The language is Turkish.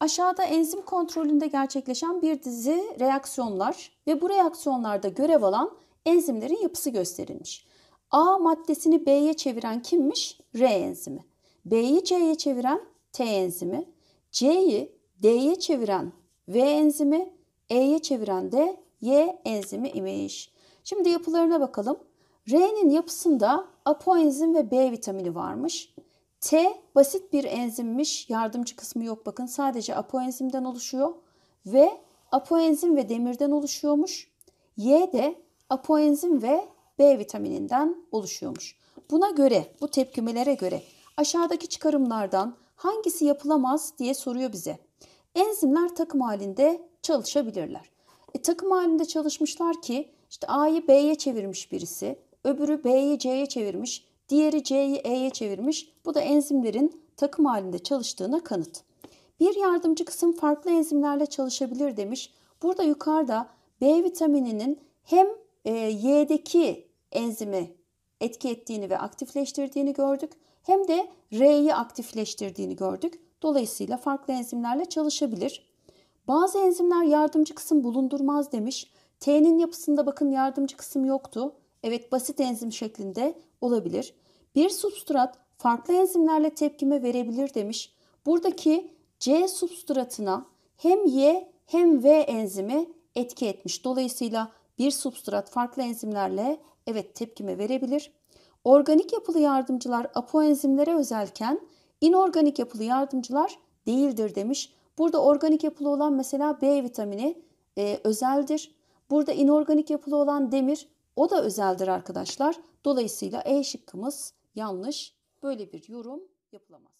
Aşağıda enzim kontrolünde gerçekleşen bir dizi reaksiyonlar ve bu reaksiyonlarda görev alan enzimlerin yapısı gösterilmiş. A maddesini B'ye çeviren kimmiş? R enzimi. B'yi C'ye çeviren T enzimi. C'yi D'ye çeviren V enzimi. E'ye çeviren de Y enzimi imiş. Şimdi yapılarına bakalım. R'nin yapısında apoenzim ve B vitamini varmış. T basit bir enzimmiş. Yardımcı kısmı yok bakın. Sadece apoenzimden oluşuyor. Ve apoenzim ve demirden oluşuyormuş. Y de apoenzim ve B vitamininden oluşuyormuş. Buna göre, bu tepkimelere göre aşağıdaki çıkarımlardan hangisi yapılamaz diye soruyor bize. Enzimler takım halinde çalışabilirler. Takım halinde çalışmışlar ki işte A'yı B'ye çevirmiş birisi, öbürü B'yi C'ye çevirmiş, diğeri C'yi E'ye çevirmiş. Bu da enzimlerin takım halinde çalıştığına kanıt. Bir yardımcı kısım farklı enzimlerle çalışabilir demiş. Burada yukarıda B vitamininin hem Y'deki enzimi etki ettiğini ve aktifleştirdiğini gördük. Hem de R'yi aktifleştirdiğini gördük. Dolayısıyla farklı enzimlerle çalışabilir. Bazı enzimler yardımcı kısım bulundurmaz demiş. T'nin yapısında bakın yardımcı kısım yoktu. Evet, basit enzim şeklinde olabilir. Bir substrat farklı enzimlerle tepkime verebilir demiş. Buradaki C substratına hem Y hem V enzimi etki etmiş. Dolayısıyla bir substrat farklı enzimlerle evet tepkime verebilir. Organik yapılı yardımcılar apoenzimlere özelken inorganik yapılı yardımcılar değildir demiş. Burada organik yapılı olan mesela B vitamini özeldir. Burada inorganik yapılı olan demir o da özeldir arkadaşlar. Dolayısıyla E şıkkımız yanlış. Böyle bir yorum yapılamaz.